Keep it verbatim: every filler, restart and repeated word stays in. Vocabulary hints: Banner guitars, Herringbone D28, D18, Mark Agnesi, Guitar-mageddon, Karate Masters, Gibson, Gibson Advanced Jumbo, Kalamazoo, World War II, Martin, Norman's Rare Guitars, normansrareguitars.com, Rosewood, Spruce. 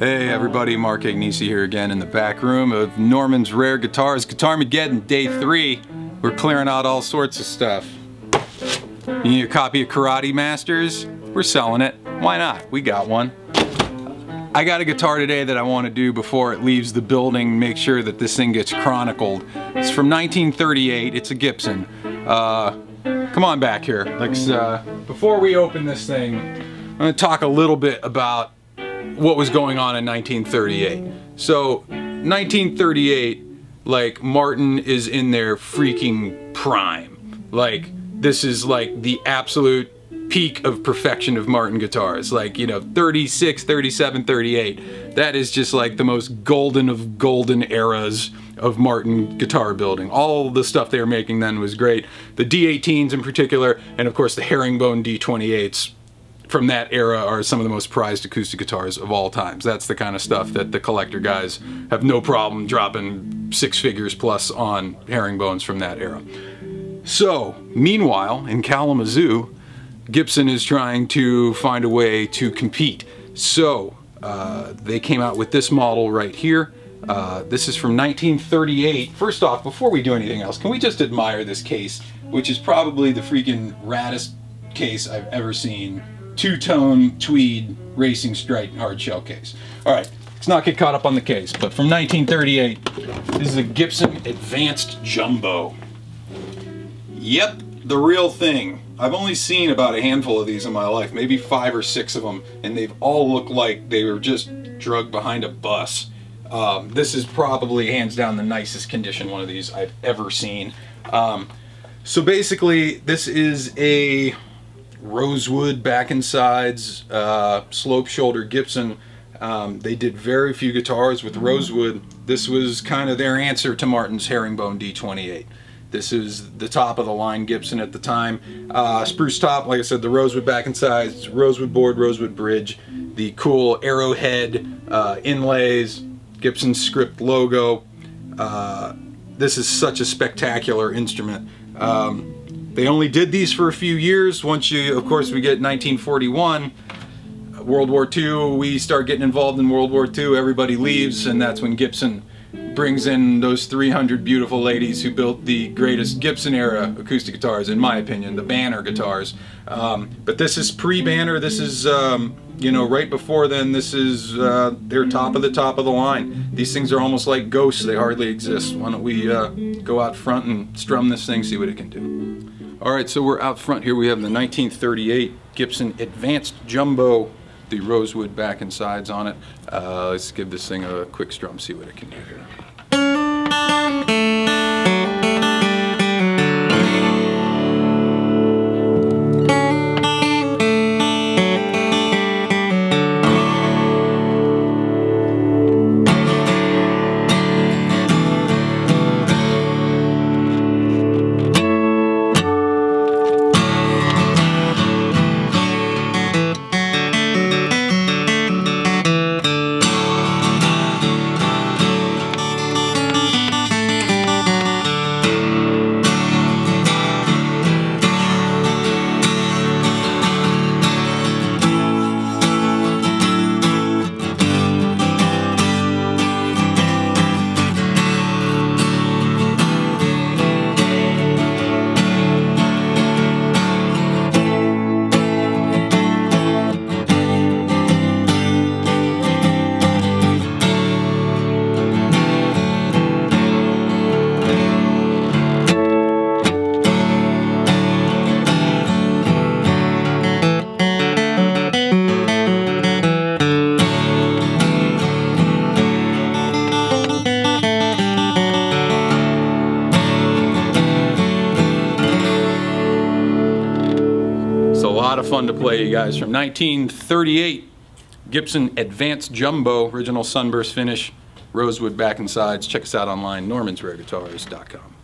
Hey everybody, Mark Agnesi here again in the back room of Norman's Rare Guitars, Guitar-mageddon Day three. We're clearing out all sorts of stuff. You need a copy of Karate Masters? We're selling it. Why not? We got one. I got a guitar today that I want to do before it leaves the building, make sure that this thing gets chronicled. It's from nineteen thirty-eight, it's a Gibson. Uh, come on back here. Let's, uh, before we open this thing, I'm going to talk a little bit about what was going on in nineteen thirty-eight. So, nineteen thirty-eight, like, Martin is in their freaking prime. Like, this is like the absolute peak of perfection of Martin guitars. Like, you know, thirty-six, thirty-seven, thirty-eight. That is just like the most golden of golden eras of Martin guitar building. All the stuff they were making then was great. The D eighteens in particular, and of course the Herringbone D twenty-eights. From that era are some of the most prized acoustic guitars of all times. That's the kind of stuff that the collector guys have no problem dropping six figures plus on Herringbones from that era. So, meanwhile, in Kalamazoo, Gibson is trying to find a way to compete. So, uh, they came out with this model right here. Uh, this is from nineteen thirty-eight. First off, before we do anything else, can we just admire this case, which is probably the freaking raddest case I've ever seen. Two-tone tweed racing stripe hardshell case. All right, let's not get caught up on the case, but from nineteen thirty-eight, this is a Gibson Advanced Jumbo. Yep, the real thing. I've only seen about a handful of these in my life, maybe five or six of them, and they've all looked like they were just drugged behind a bus. Um, this is probably, hands down, the nicest condition one of these I've ever seen. Um, so basically, this is a Rosewood back and sides, uh, slope shoulder Gibson. Um, they did very few guitars with Rosewood. This was kind of their answer to Martin's Herringbone D twenty-eight. This is the top of the line Gibson at the time. Uh, spruce top, like I said, the Rosewood back and sides, Rosewood board, Rosewood bridge, the cool arrowhead uh, inlays, Gibson script logo. Uh, this is such a spectacular instrument. Um, They only did these for a few years. Once you, of course, we get nineteen forty-one, World War Two, we start getting involved in World War Two, everybody leaves, and that's when Gibson brings in those three hundred beautiful ladies who built the greatest Gibson-era acoustic guitars, in my opinion, the Banner guitars. Um, but this is pre-Banner, this is, um, you know, right before then, this is, uh, they're top of the top of the line. These things are almost like ghosts, they hardly exist. Why don't we uh, go out front and strum this thing, see what it can do. Alright, so we're out front here. We have the nineteen thirty-eight Gibson Advanced Jumbo, the Rosewood back and sides on it. Uh, let's give this thing a quick strum, see what it can do here. Fun to play, you guys, from nineteen thirty-eight Gibson Advanced Jumbo, original sunburst finish, Rosewood back and sides. Check us out online, normans rare guitars dot com.